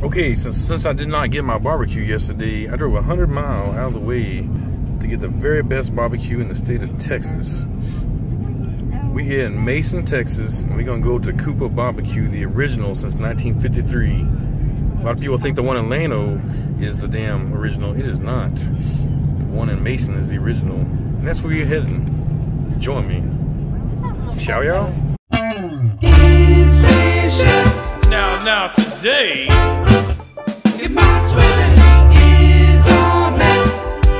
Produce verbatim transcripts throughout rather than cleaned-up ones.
Okay, so since I did not get my barbecue yesterday, I drove one hundred miles out of the way to get the very best barbecue in the state of Texas. We're here in Mason, Texas, and we're gonna go to Cooper's Barbecue, the original since nineteen fifty-three. A lot of people think the one in Lano is the damn original. It is not. The one in Mason is the original. And that's where you're heading. Join me. Shall y'all? Now, now, today.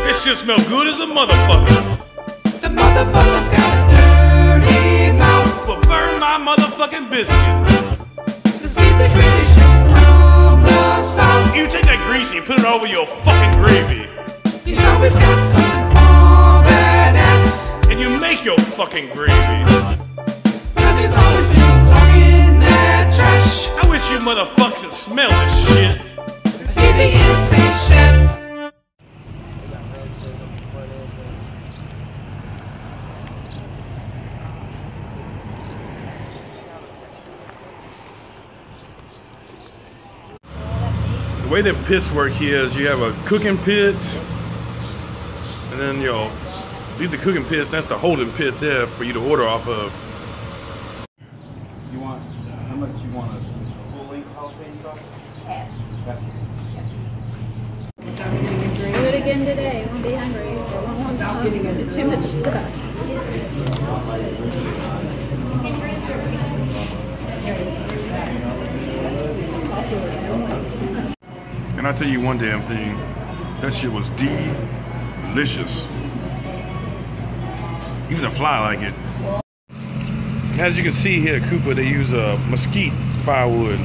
This shit smell good as a motherfucker. The motherfucker's got a dirty mouth. But burn my motherfucking biscuit. This is the greasy shit from the south. You take that grease and put it over your fucking gravy. He's always got something for that ass. And you make your fucking gravy. Cause he's always been talking that trash. I wish you motherfuckers would smell this shit. This is the insane chef. The way that pits work here is you have a cooking pit, and then your these are cooking pits. That's the holding pit there for you to order off of. You want how much? You want a full length jalapeno sauce? Half. Do it again today. I won't be hungry for a long, long time. It's too much stuff. And I tell you one damn thing, that shit was delicious. Even a fly like it. As you can see here at Cooper, they use a uh, mesquite firewood.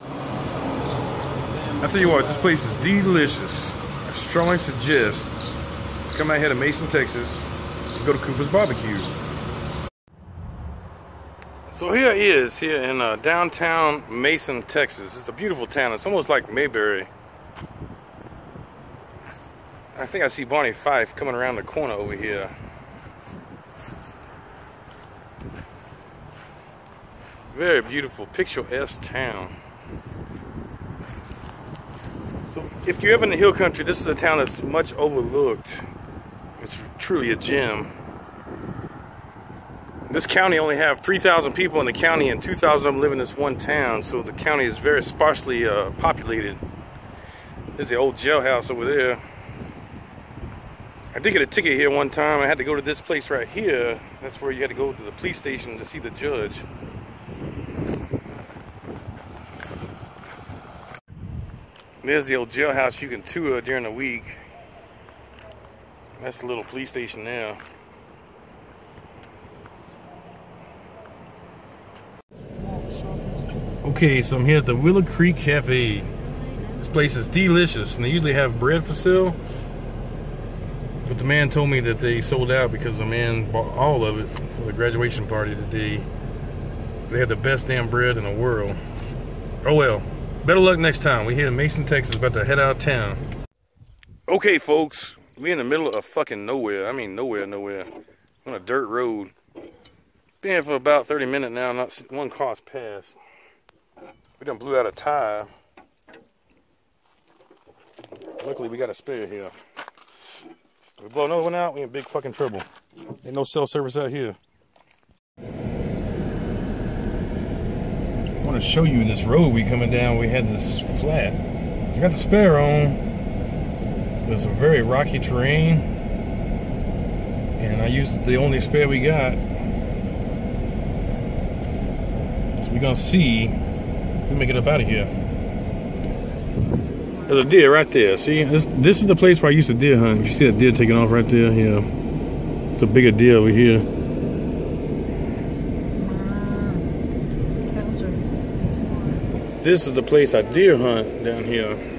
I tell you what, this place is delicious. I strongly suggest come out here to Mason, Texas, and go to Cooper's Barbecue. So here it is, here in uh, downtown Mason, Texas. It's a beautiful town. It's almost like Mayberry. I think I see Barney Fife coming around the corner over here. Very beautiful, picturesque town. So if you're ever in the hill country, this is a town that's much overlooked. It's truly a gem. This county only have three thousand people in the county, and two thousand of them live in this one town, so the county is very sparsely uh, populated. There's the old jailhouse over there. I did get a ticket here one time. I had to go to this place right here. That's where you had to go to the police station to see the judge. There's the old jailhouse you can tour during the week. That's the little police station now. Okay, so I'm here at the Willow Creek Cafe. This place is delicious, and they usually have bread for sale. But the man told me that they sold out because the man bought all of it for the graduation party today. They had the best damn bread in the world. Oh well, better luck next time. We're here in Mason, Texas, about to head out of town. Okay, folks, we're in the middle of fucking nowhere. I mean nowhere, nowhere. On a dirt road. Been here for about thirty minutes now, not one car's passed. We done blew out a tire. Luckily, we got a spare here. If we blow another one out, we in big fucking trouble. Ain't no cell service out here. I want to show you this road we coming down. We had this flat. I got the spare on. There's some very rocky terrain. And I used the only spare we got. So we're going to see we make it up out of here. There's a deer right there. See, this, this is the place where I used to deer hunt. You see that deer taking off right there? Yeah, it's a bigger deer over here. This is the place I deer hunt down here.